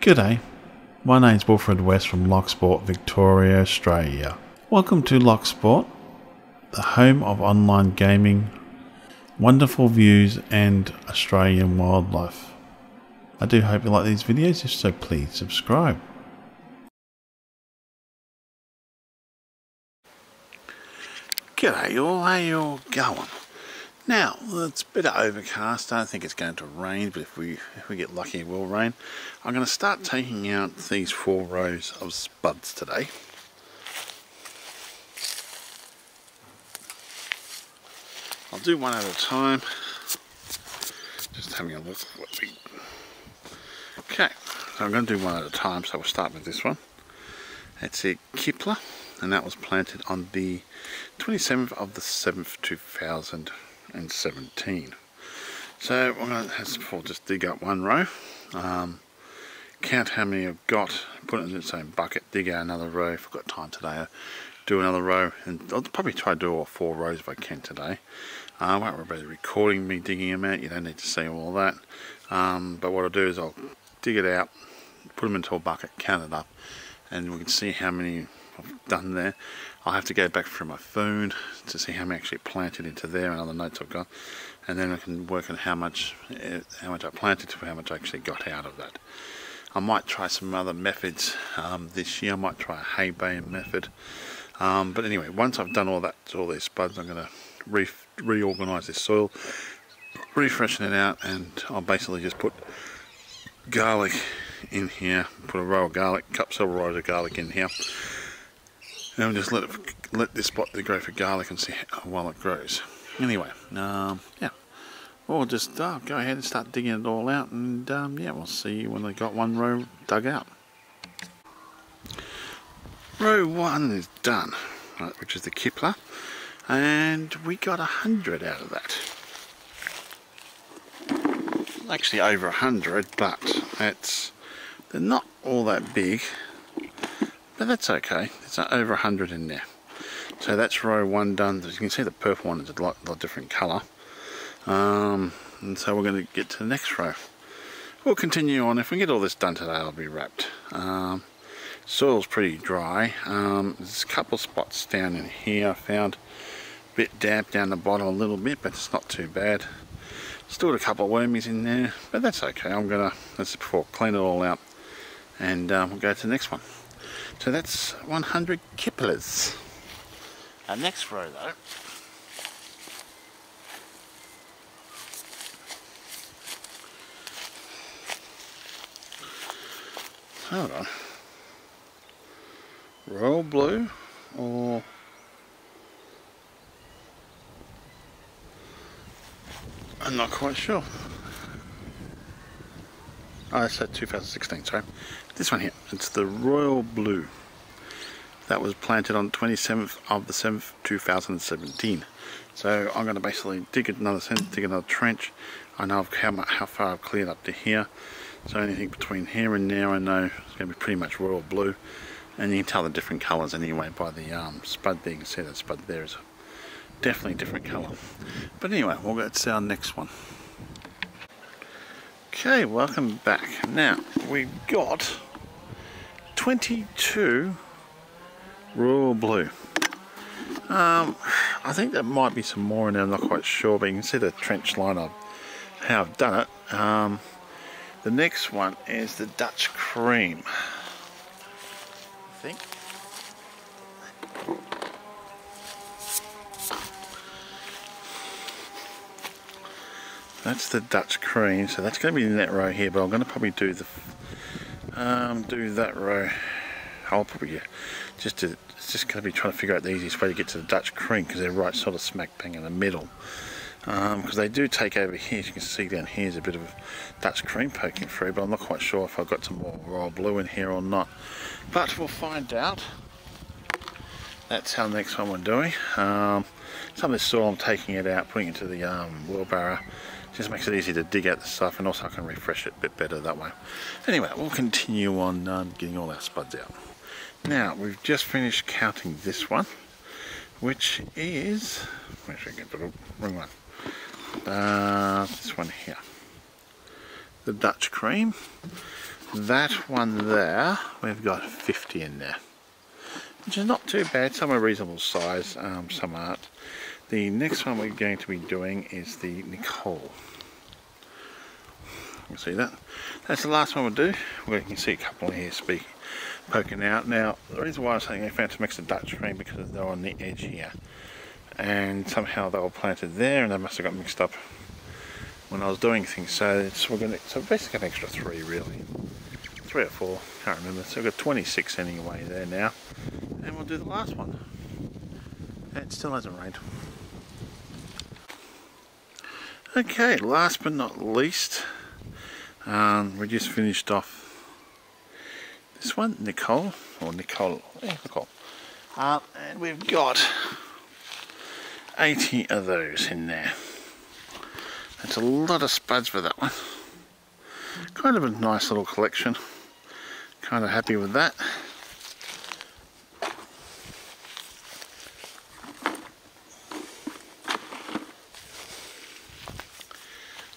G'day, my name's Wilfred West from Loch Sport, Victoria, Australia. Welcome to Loch Sport, the home of online gaming, wonderful views and Australian wildlife. I do hope you like these videos, if so please subscribe. G'day all, how you all going? Now, it's a bit of overcast, I don't think it's going to rain, but if we get lucky it will rain. I'm going to start taking out these 4 rows of spuds today. I'll do one at a time, just having a look at what we... Okay, so I'm going to do one at a time, so we'll start with this one. That's a Kipfler, and that was planted on the 27th of the 7th, 2017. So I'm going to just dig up one row, count how many I've got, put it in its own bucket, dig out another row. If I've got time today, I'll do another row, and I'll probably try to do all 4 rows if I can today. I won't worry about recording me digging them out, you don't need to see all that, but what I'll do is I'll dig it out, put them into a bucket, count it up, and we can see how many I've done there. I'll have to go back through my phone to see how many actually planted into there and other notes I've got, and then I can work on how much I planted to how much I actually got out of that. I might try some other methods this year. I might try a hay baying method, but anyway, once I've done all that, all these spuds, I'm going to reorganise this soil, refreshen it out, and I'll basically just put garlic in here, put a row of garlic, cup several rows of garlic in here, and we'll just let this spot grow for garlic and see how well it grows. Anyway, yeah, we'll just go ahead and start digging it all out, and yeah, we'll see you when they got one row dug out. Row 1 is done, right, which is the Kipfler, and we got 100 out of that. Actually over 100, but they're not all that big, but that's okay. There's over 100 in there. So that's row 1 done. As you can see, the purple one is a lot different colour, and so we're going to get to the next row. We'll continue on. If we get all this done today, I'll be wrapped. Soil's pretty dry. There's a couple spots down in here I found a bit damp down the bottom a little bit, but it's not too bad. Still got a couple of wormies in there, but that's okay. That's before, clean it all out, and we'll go to the next one. So that's 100 Kipflers. Our next row though, hold on, Royal Blue or I'm not quite sure. Oh, I said 2016, sorry. This one here, it's the Royal Blue. That was planted on 27th of the 7th, 2017. So I'm going to basically dig another trench. I know how far I've cleared up to here. So anything between here and there I know it's going to be pretty much Royal Blue. And you can tell the different colours anyway by the spud there. You can see that spud there is definitely a different colour. But anyway, we'll go to our next one. Okay, welcome back. Now, we've got 22 Royal Blue. I think there might be some more in there, I'm not quite sure, but you can see the trench line of how I've done it. The next one is the Dutch Cream, I think. That's the Dutch Cream, so that's going to be in that row here, but I'm going to probably do the do that row. I'll probably it's just going to be trying to figure out the easiest way to get to the Dutch Cream, because they're right sort of smack bang in the middle, because they do take over here. As you can see down here is a bit of Dutch Cream poking through, but I'm not quite sure if I've got some more Royal Blue in here or not, but we'll find out. That's how the next one we're doing. Some of this soil I'm taking it out, putting it into the wheelbarrow. Just makes it easy to dig out the stuff, and also I can refresh it a bit better that way. Anyway, we'll continue on getting all our spuds out. Now, we've just finished counting this one, which is... Actually, I get the wrong one. This one here. The Dutch Cream. That one there, we've got 50 in there, which is not too bad. Some are reasonable size, some aren't. The next one we're going to be doing is the Nicole. You can see that. That's the last one we'll do. Well, you can see a couple here poking out. Now, the reason why I'm saying they found some extra Dutch cream because they're on the edge here. And somehow they were planted there and they must have got mixed up when I was doing things. So, we've basically got an extra three, really. Three or four, can't remember. So we've got 26 anyway there now. And we'll do the last one. It still hasn't rained. Okay, last but not least, we just finished off this one, Nicole, or Nicole, yeah, Nicole. And we've got 80 of those in there. That's a lot of spuds for that one. Kind of a nice little collection. Kind of happy with that.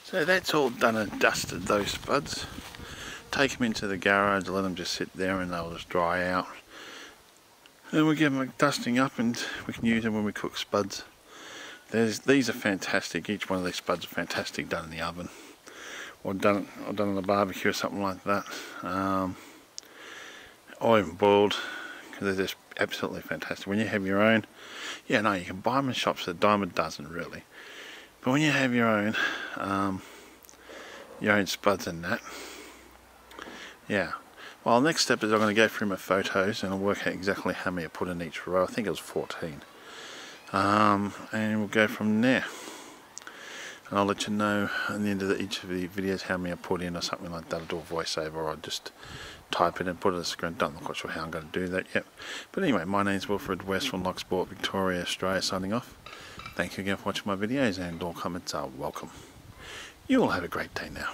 So that's all done and dusted, those spuds. Take them into the garage, let them just sit there and they'll just dry out. Then we'll give them a dusting up and we can use them when we cook spuds. These are fantastic, each one of these spuds are fantastic done in the oven. Or done on a barbecue or something like that. Or even boiled, because they're just absolutely fantastic. When you have your own, yeah, no, you can buy them in shops, a dime a dozen really. But when you have your own spuds and that, yeah. Well, next step is I'm going to go through my photos and I'll work out exactly how many I put in each row. I think it was 14. And we'll go from there. And I'll let you know at the end of each of the videos how many I put in or something like that. I'll do a voiceover or I'll just type it and put it on the screen. Don't look sure how I'm going to do that yet. But anyway, my name's Wilfred West from Loch Sport, Victoria, Australia, signing off. Thank you again for watching my videos and all comments are welcome. You all have a great day now.